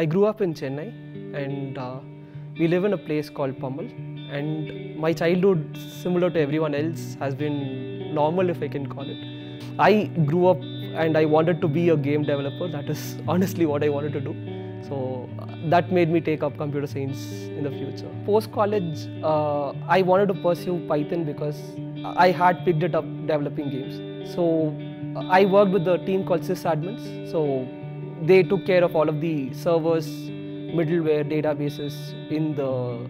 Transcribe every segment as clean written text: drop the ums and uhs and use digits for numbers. I grew up in Chennai, and we live in a place called Pammal, and my childhood, similar to everyone else, has been normal, if I can call it. I grew up and I wanted to be a game developer. That is honestly what I wanted to do. So that made me take up computer science in the future. Post-college, I wanted to pursue Python because I had picked it up developing games. So I worked with a team called Sysadmins. So they took care of all of the servers, middleware, databases in the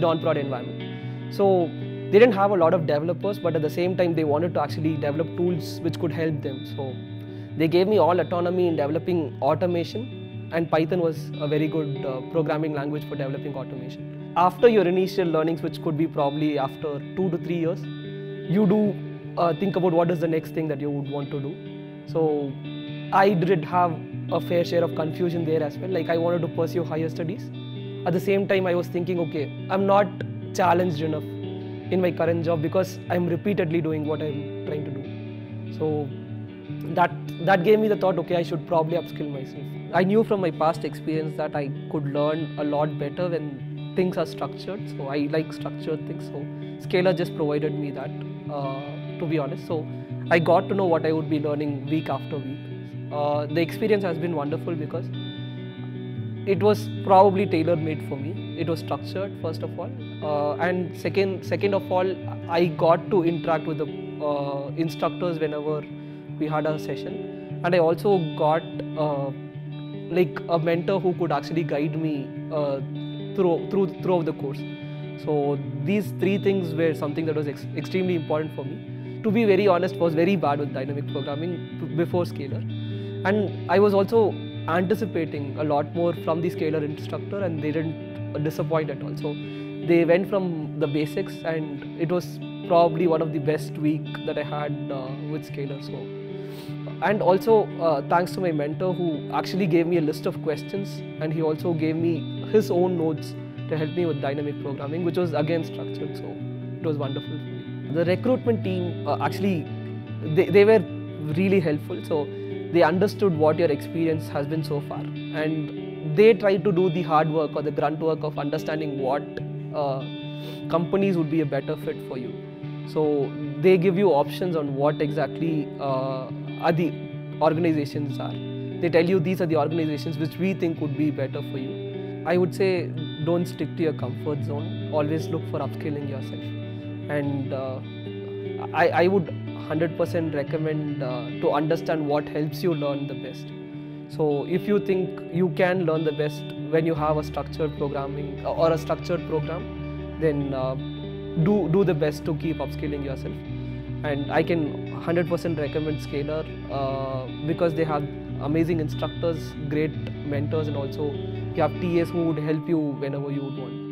non-prod environment. So they didn't have a lot of developers, but at the same time they wanted to actually develop tools which could help them. So they gave me all autonomy in developing automation, and Python was a very good programming language for developing automation. After your initial learnings, which could be probably after 2 to 3 years, you do think about what is the next thing that you would want to do. So I did have a fair share of confusion there as well. Like, I wanted to pursue higher studies. At the same time, I was thinking, okay, I'm not challenged enough in my current job because I'm repeatedly doing what I'm trying to do. So that gave me the thought, okay, I should probably upskill myself. I knew from my past experience that I could learn a lot better when things are structured. So I like structured things. So Scaler just provided me that, to be honest. So I got to know what I would be learning week after week. The experience has been wonderful because it was probably tailor-made for me. It was structured, first of all, and second of all, I got to interact with the instructors whenever we had our session, and I also got like a mentor who could actually guide me throughout the course. So these three things were something that was extremely important for me. To be very honest, I was very bad with dynamic programming before Scaler. And I was also anticipating a lot more from the Scaler instructor, and they didn't disappoint at all. So they went from the basics, and it was probably one of the best week that I had with Scaler. So, and also thanks to my mentor, who actually gave me a list of questions, and he also gave me his own notes to help me with dynamic programming, which was again structured. So it was wonderful for me. The recruitment team actually, they were really helpful. So they understood what your experience has been so far, and they tried to do the hard work or the grunt work of understanding what companies would be a better fit for you. So they give you options on what exactly are the organizations are. They tell you these are the organizations which we think would be better for you. I would say don't stick to your comfort zone, always look for upskilling yourself. And I would 100% recommend to understand what helps you learn the best. So if you think you can learn the best when you have a structured programming or a structured program, then do the best to keep upskilling yourself. And I can 100% recommend Scaler because they have amazing instructors, great mentors, and also you have TAs who would help you whenever you would want.